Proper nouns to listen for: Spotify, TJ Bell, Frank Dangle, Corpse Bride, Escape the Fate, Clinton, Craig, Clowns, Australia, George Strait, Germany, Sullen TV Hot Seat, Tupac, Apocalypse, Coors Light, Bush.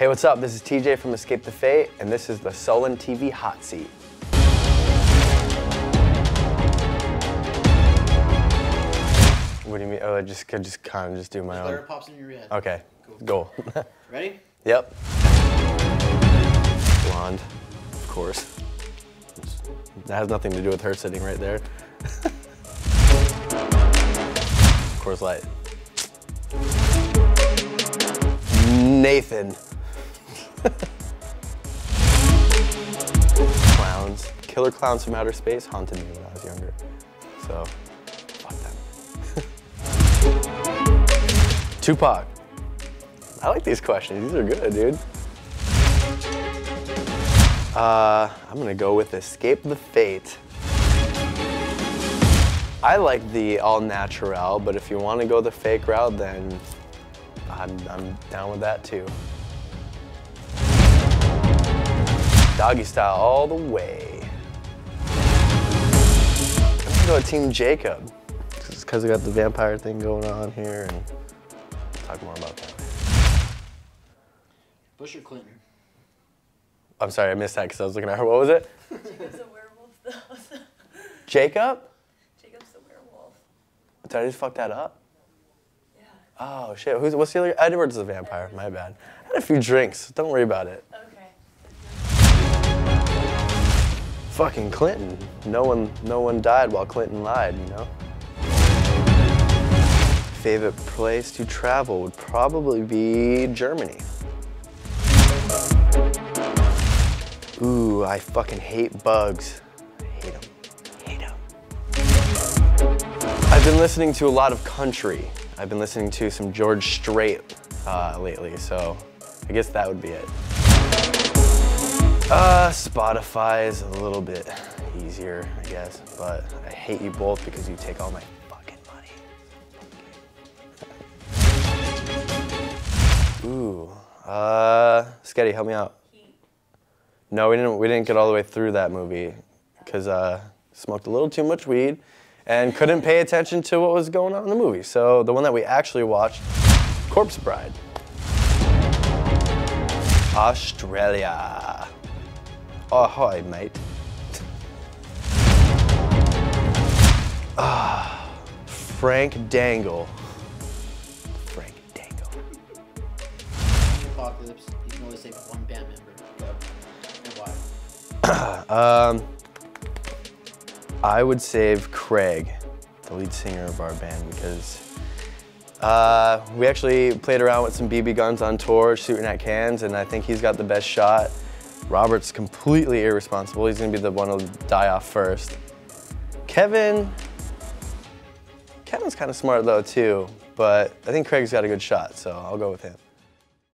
Hey, what's up? This is TJ from Escape the Fate, and this is the Sullen TV Hot Seat. What do you mean? Oh, I just kind of just do my own. Whatever pops in your head. Okay. Cool. Go. Ready? Yep. Blonde, of course. That has nothing to do with her sitting right there. Coors Light. Nathan. Clowns. Killer clowns from outer space haunted me when I was younger. So, fuck them. Tupac. I like these questions. These are good, dude. I'm gonna go with Escape the Fate. I like the all natural, but if you want to go the fake route, then I'm down with that too. Doggy style all the way. I'm gonna go with Team Jacob. Just because I got the vampire thing going on here, and we'll talk more about that. Bush or Clinton? I'm sorry, I missed that because I was looking at her. What was it? Jacob's a werewolf though. Jacob? Jacob's a werewolf. Did I just fuck that up? Oh shit, what's the other? Edward's the vampire, my bad. I had a few drinks, don't worry about it. Okay. Fucking Clinton. No one died while Clinton lied, you know? Favorite place to travel would probably be Germany. Ooh, I fucking hate bugs. I hate them. I've been listening to a lot of country. I've been listening to some George Strait lately, so I guess that would be it. Spotify is a little bit easier, I guess, but I hate you both because you take all my fucking money. Ooh, Sketty, help me out. No, we didn't get all the way through that movie because smoked a little too much weed and couldn't pay attention to what was going on in the movie. So the one that we actually watched, Corpse Bride. Australia. Ahoy, mate. Frank Dangle. Frank Dangle. Apocalypse, you can only save one band member. And why? I would save Craig, the lead singer of our band, because we actually played around with some BB guns on tour, shooting at cans, and I think he's got the best shot. Robert's completely irresponsible. He's gonna be the one who'll die off first. Kevin's kind of smart though too, but I think Craig's got a good shot, so I'll go with him.